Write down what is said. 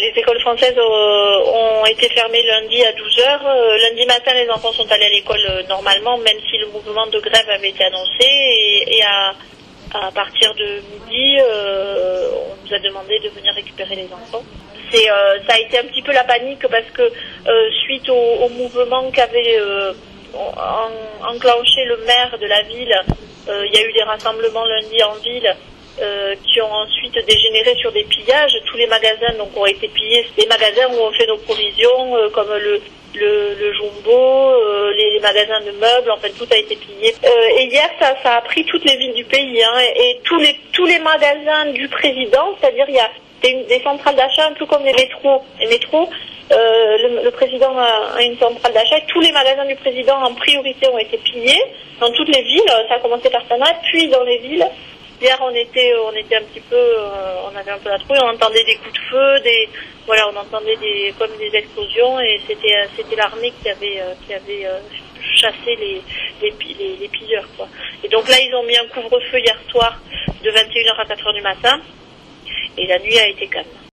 Les écoles françaises ont été fermées lundi à 12h. Lundi matin, les enfants sont allés à l'école normalement, même si le mouvement de grève avait été annoncé. Et à partir de midi, on nous a demandé de venir récupérer les enfants. Ça a été un petit peu la panique parce que suite au mouvement qu'avait enclenché le maire de la ville, il y a eu des rassemblements lundi en ville qui ont ensuite dégénéré sur des pillages. Tous les magasins donc ont été pillés. Les magasins où on fait nos provisions, comme le Jumbo, les magasins de meubles, enfin tout a été pillé. Et hier, ça a pris toutes les villes du pays, hein, et tous les magasins du président, c'est-à-dire il y a des centrales d'achat, un peu comme les métros. Les métros, le président a une centrale d'achat. Tous les magasins du président en priorité ont été pillés dans toutes les villes. Ça a commencé par Sanaa, puis dans les villes. Hier, on était un petit peu, on avait un peu la trouille. On entendait des coups de feu, on entendait comme des explosions, et c'était l'armée qui avait chassé les pilleurs, quoi. Et donc là, ils ont mis un couvre-feu hier soir de 21h à 4h du matin, et la nuit a été calme.